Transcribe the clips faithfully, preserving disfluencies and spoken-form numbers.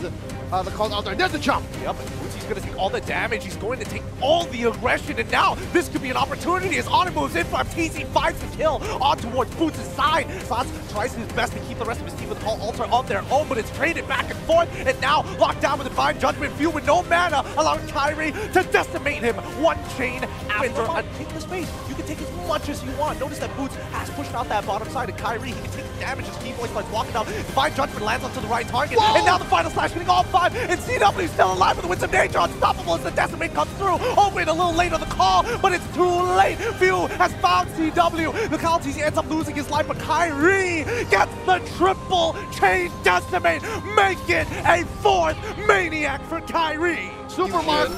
the, uh, the calls out there. There's the jump. Yep, he's going to take all the damage. He's going to take all the aggression. And now this could be an opportunity as Ana moves in from T Z, finds the kill on towards Boots' side. Slots tries his best to keep the rest of his team with the call altar on their own, but it's traded back and forth. And now locked down with the Divine Judgment View with no mana, allowing Kairi to decimate him. One chain after another. Take the space. You can take as much as you want. Notice that Boots has pushed out that bottom side, and Kairi, he can take the damage as Keyboy starts walking out. Divine Judgment lands onto the right target. Whoa! And now the final slash hitting all five, and C W's still alive with the Winds of Nature. Unstoppable as the Decimate comes through. Oh, wait, a little late on the call, but it's too late. View has found C W. The Calties ends up losing his life, but Kairi gets the triple chain Decimate. Make it a fourth Maniac for Kairi. Superman.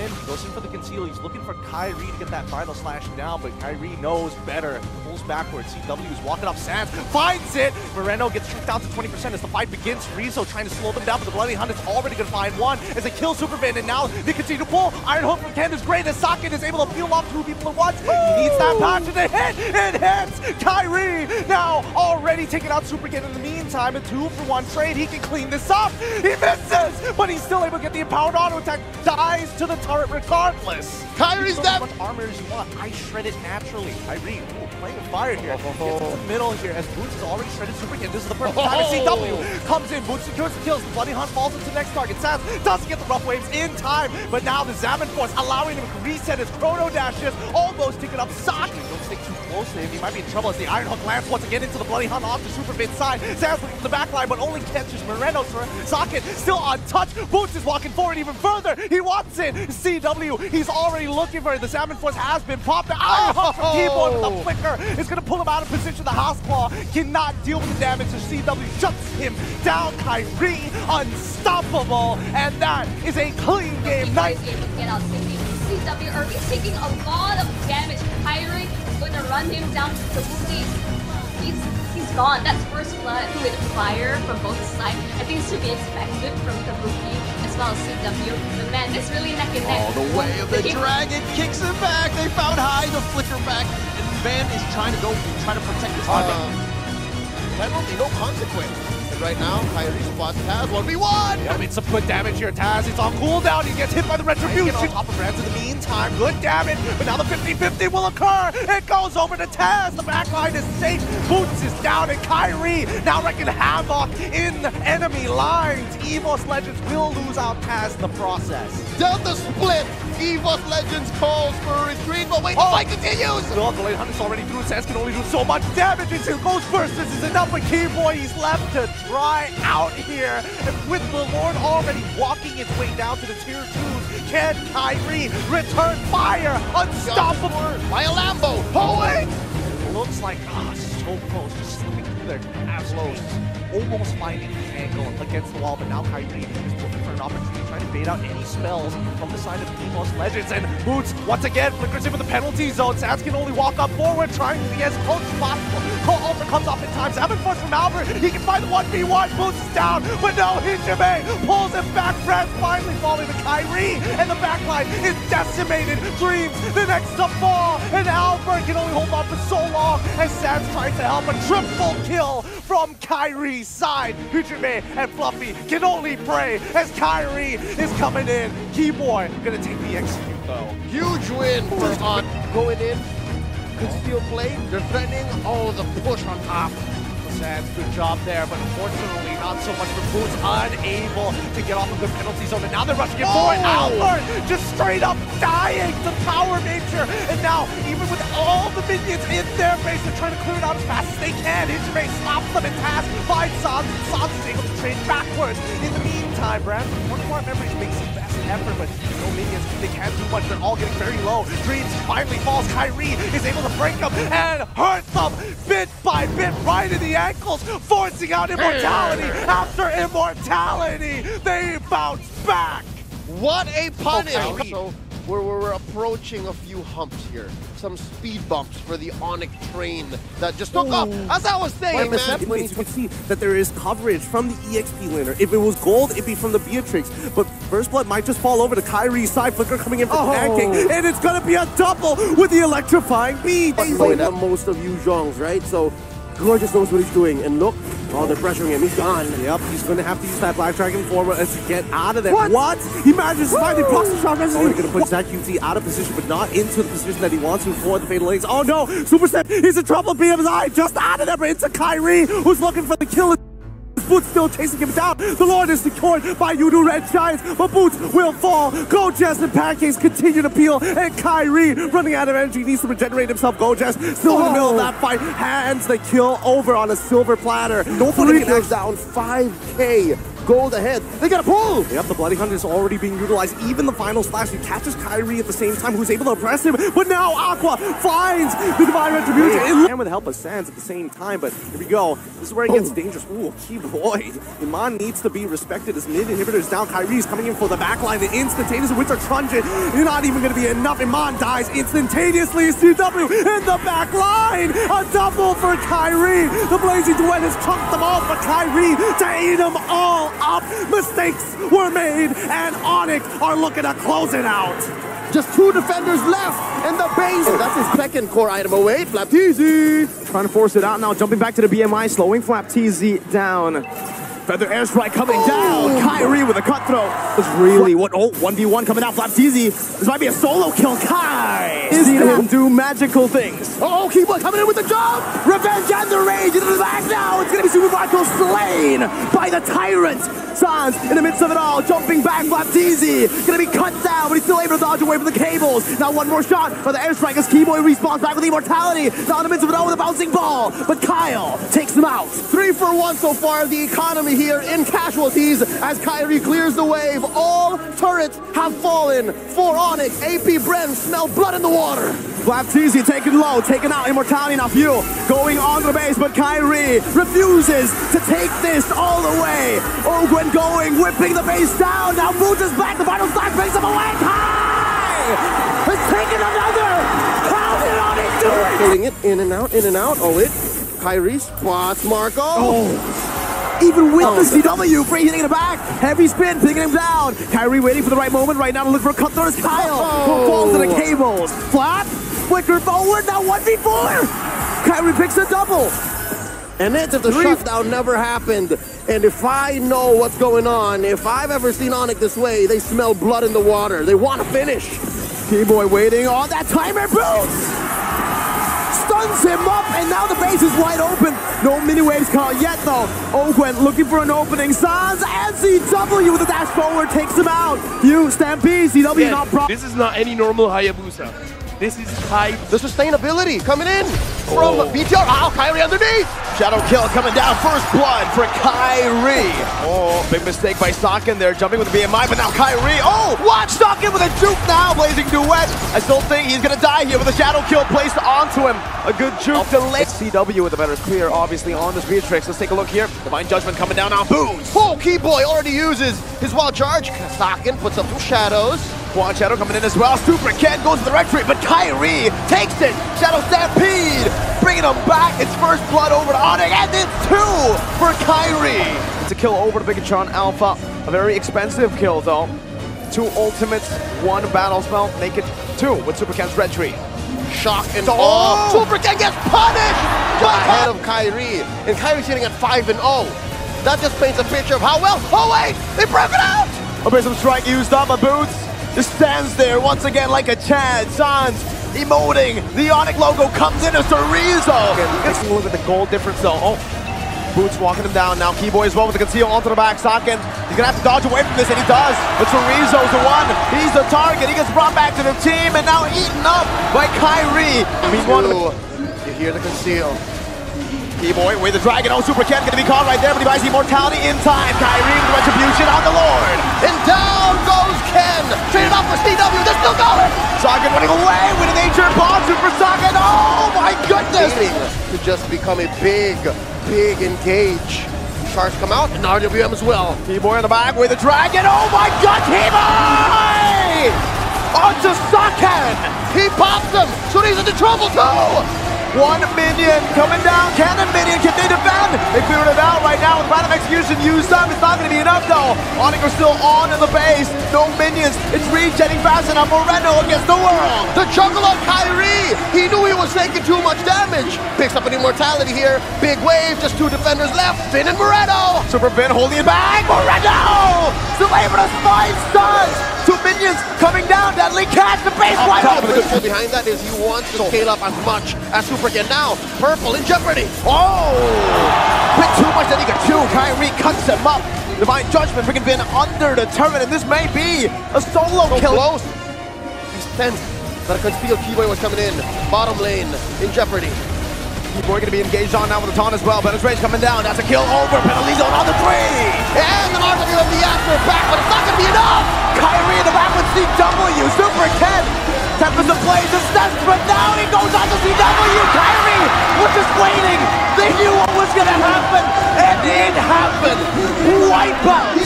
In. He goes in for the conceal. He's looking for Kairi to get that final slash down, but Kairi knows better. Pulls backwards. C W is walking up. Sands finds it. Moreno gets tricked out to twenty percent as the fight begins. Rizzo trying to slow them down, but the Bloody Hunt is already going to find one as they kill Superman, and now they continue to pull. Iron Hook from Candace Gray. The Socket is able to peel off two people at once. Woo! He needs that patch and it hit. It hits. Kairi now already taking out Superman in the meantime. A two for one trade. He can clean this up. He misses, but he's still able to get the empowered auto attack. Dies to the turret regardless. Kairi's that much armor as you want. I shred it naturally. Kairi playing with fire here. Oh, oh, oh. Gets in the middle here as Boots is already shredded super again. This is the perfect oh. time. C W comes in. Boots secures the kills. The Bloody Hunt falls into the next target. Saz doesn't get the rough waves in time, but now the Zaman Force allowing him to reset his chrono dashes. Almost ticking up Socket. Don't stick too close to him. He might be in trouble as the Iron Hook lands once again into the Bloody Hunt off the super mid side. Saz looking to the back line, but only catches Moreno. Socket still untouched. Boots is walking forward even further. He wants it. C W, he's already looking for it. The Salmon Force has been popped. Iron Hook from Keyboard with a flicker. It's going to pull him out of position. The Houseclaw cannot deal with the damage, so C W shuts him down. Kairi unstoppable, and that is a clean game night. C W Irby taking a lot of damage. Kairi is going to run him down to Kabuki. He's, he's gone. That's first blood with fire from both sides. I think it's to be expected from Kabuki as well as C W. But man, this really neck and neck. Oh, the way of the dragon kicks it back. They found High to flicker back, and Van is trying to go, trying to protect his target. That will be no consequence. Right now, Kairi spots Taz one v one! Yep, it's some good damage here, Taz. It's on cooldown. He gets hit by the Retribution. On top of Rans in the meantime. Good damage, but now the fifty fifty will occur. It goes over to Taz. The backline is safe. Boots is down, and Kairi now wrecking havoc in enemy lines. Evos Legends will lose out Taz in the process. Delta split! Evos Legends calls for a retreat, but wait, the oh. fight continues! Well, the late Hunter's already through. Taz can only do so much damage. It's Ghost Bursters is enough for Keyboy. He's left to try out here. And with the Lord already walking its way down to the tier twos, can Kairi return fire? Unstoppable! By a Lambo! Pulling! It looks like, ah, oh, so close. Just slipping through their ass loads. Almost finding the angle against the wall, but now Kairi is looking for an opportunity, trying to bait out any spells from the side of Evos Legends. And Boots, once again, flickers in with the penalty zone. Saz can only walk up forward, trying to be as close as possible. Cole Ultra comes off in time. Seven Force from Albert. He can find the one v one. Boots is down, but no, Hijime pulls him back. Fred finally falling to Kairi, and the backline is decimated. Dreams, the next to fall, and Albert can only hold on for so long as Saz tries to help. A triple kill from Kairi's side. Hijime and Fluffy can only pray as Kairi is coming in. Keyboy gonna take the execute though. Huge win for On. Going in, could still play, defending. Oh, the push on top. Sands, good job there, but unfortunately not so much for Boots. Unable to get off of the penalty zone, and now they're rushing it forward. Albert just straight up dying to power nature, and now even with all the minions in their face, they're trying to clear it out as fast as they can. Hijime stops them and Taz finds Sans, and Sans is able to trade backwards. In the meantime, Brad, one of our memories makes the best effort, but no minions, they can't do much. They're all getting very low. Dreams finally falls. Kairi is able to break them and hurt them bit by bit right in the ankles, forcing out immortality after immortality. They bounce back. What a punish. Okay. So we're, we're approaching a few humps here. Some speed bumps for the ONIC train that just took Ooh. off. As I was saying, well, man. You could see that there is coverage from the E X P laner. If it was gold, it'd be from the Beatrix. But First Blood might just fall over to Kairi's side. Flicker coming in for oh. pancake. And it's going to be a double with the electrifying beat. But so, most of Yu Zhong's, right? So Gorgeous knows what he's doing, and look, oh, they're pressuring him. He's gone. Yep, he's going to have to use that Black Dragon form to get out of there. What? what? He manages to find the plus shot. Oh, they're going to push that Q T out of position, but not into the position that he wants to for the Fatal Legs. Oh no, Super Step, he's in trouble. B M S I just out of there, but into Kairi, who's looking for the kill. Boots still chasing him down. The Lord is secured by Yoodo Red Giants, but Boots will fall. Gojess and Pancakes continue to peel, and Kairi running out of energy needs to regenerate himself. Gojess still oh. in the middle of that fight. Hands the kill over on a silver platter. Nobody can down five K. Gold ahead. They got a pull! Yep, the Bloody Hunt is already being utilized. Even the final slash, he catches Kairi at the same time, who's able to oppress him. But now Aqua finds the Divine Retribution. And with the help of Sans at the same time, but here we go. This is where it gets oh. dangerous. Ooh, key void. Iman needs to be respected as mid inhibitors down. Kairi's coming in for the backline. The instantaneous Winter Truncheon. You're not even going to be enough. Iman dies instantaneously. C W in the backline. A double for Kairi. The Blazing Duet has chunked them all for Kairi to eat them all up. Mistakes were made, and ONIC are looking to close it out. Just two defenders left, and the base. Oh, that's his second core item away. Flap T Z. Trying to force it out now. Jumping back to the B M I, slowing Flap T Z down. Feather airstrike coming oh. down. Kairi with a cutthroat. That's really what. Oh, one v one coming out. Flap T Z. This might be a solo kill. Kai is going to do magical things. Oh, Keebla coming in with the jump. Revenge and the rage into the back now. It's going to be Super Vital slain by the Tyrant. Sans in the midst of it all. Jumping back. Flap T Z. Going to be cut down, but he's still able to dodge away from the cables. Now one more shot for the airstrike as Keyboy responds back with immortality. Now in the midst of it all with a bouncing ball. But Kyle takes him out. Three for one so far. The economy here in casualties as Kairi clears the wave. All turrets have fallen for ONIC. APBREN smell blood in the water. Flap T Z taken low, taken out. Immortality now. Few going on the base, but Kairi refuses to take this all the way. Ogwen going, whipping the base down. Now Boots is back. The final slash brings him away. Kai has taken another. How did ONIC do it? Pulling it in and out, in and out. Oh, it. Kairi spots Marco. Oh. Even with oh, the C W, Frey hitting it back. Heavy spin, picking him down. Kairi waiting for the right moment right now to look for a cutthroat as Kyle oh. falls to the cables. Flap, flicker forward, now one v four. Kairi picks a double. And that's if the Three. shutdown never happened. And if I know what's going on, if I've ever seen ONIC this way, they smell blood in the water. They want to finish. T-Boy waiting on that timer. Boots stuns him up, and now the base is wide open. No mini waves caught yet though. Ogwen looking for an opening. Sans and C W with a dash forward takes him out. You stampede. C W yeah, not pro. This is not any normal Hayabusa. This is high. The sustainability coming in from oh. B T R. Oh, Kairi underneath. Shadow kill coming down. First blood for Kairi. Oh, big mistake by Sockin there, jumping with the B M I, but now Kairi. Oh, watch Sockin with a juke now. Blazing Duet. I still think he's going to die here with a shadow kill placed onto him. A good juke to late. C W with a better clear, obviously, on the Beatrix. Let's take a look here. Divine Judgment coming down now. Boom. Oh, Keyboy already uses his wild charge. Sockin puts up two shadows. Quan Shadow coming in as well. Super Ken goes to the rectory, but Kairi takes it. Shadow Stampede bringing him back. It's first blood over to ONIC, and it's two for Kairi. It's a kill over to Bigatron Alpha. A very expensive kill, though. Two ultimates, one battle spell. Make it two with Super Ken's rectory. Shock and oh. awe. Super Ken gets punished ahead of Kairi, and Kairi's hitting at five and oh. That just paints a picture of how well. Oh wait, they broke it out. A Prism Strike used up. A Boots just stands there once again like a Chad. Sans emoting. The ONIC logo comes in as Cerezo. Let's look at the goal difference though. Oh, Boots walking him down now. Keyboy as well with the conceal onto the back. Sockin, he's gonna have to dodge away from this, and he does. But Cerezo's the one. He's the target. He gets brought back to the team, and now eaten up by Kairi. Meanwhile, you hear the conceal. Keyboy with the dragon. Oh, Super Ken gonna be caught right there, but he buys immortality in time. Kairi with the retribution on the Lord. And down goes Ken. Traded off for C W. They're still going. Sockin running away with an ancient bomb. Super Sockin. Oh my goodness. To just become a big, big engage. Sharks come out and R W M as well. Keyboy on the back with the dragon. Oh my god, Keyboy! Onto Sockin. He pops him. So he's into trouble too. One minion coming down. Cannon minion, can they defend? They cleared it out right now with Random Execution. used up. It's not going to be enough though. ONIC are still on in the base. No minions. It's regenerating fast enough. Moreno against the world. The juggle on Kairi. He knew he was taking too much damage. Picks up an immortality here. Big wave. Just two defenders left. Finn and Moreno. Super Finn holding it back. Moreno. Still able to find stuns. Two minions coming down. Deadly catch. The base wide open. The goal behind that is he wants to scale up as much as Super can now. Purple in jeopardy. Oh. Bit too much that he could chew. Kairi cuts him up. Divine Judgment freaking been under the turret, and this may be a solo so kill. Close. He sensed that a concealed keyboard was coming in. Bottom lane in jeopardy. We're going to be engaged on now with the taunt as well. Bennett's Rage coming down. That's a kill over. Penalty zone on the three. And the R W of the Astro back, but it's not going to be enough. Kairi in the back with C W. Super ten. Tempest of Blaze is next, but now he goes on to C W. Kairi was just waiting. They knew what was going to happen, and it happened. Wipeout.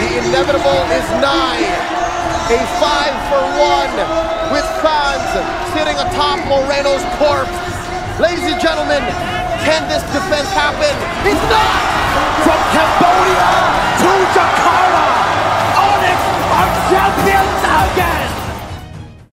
The inevitable is nigh. A five for one with fans sitting atop Moreno's corpse. Ladies and gentlemen, can this defense happen? It's not.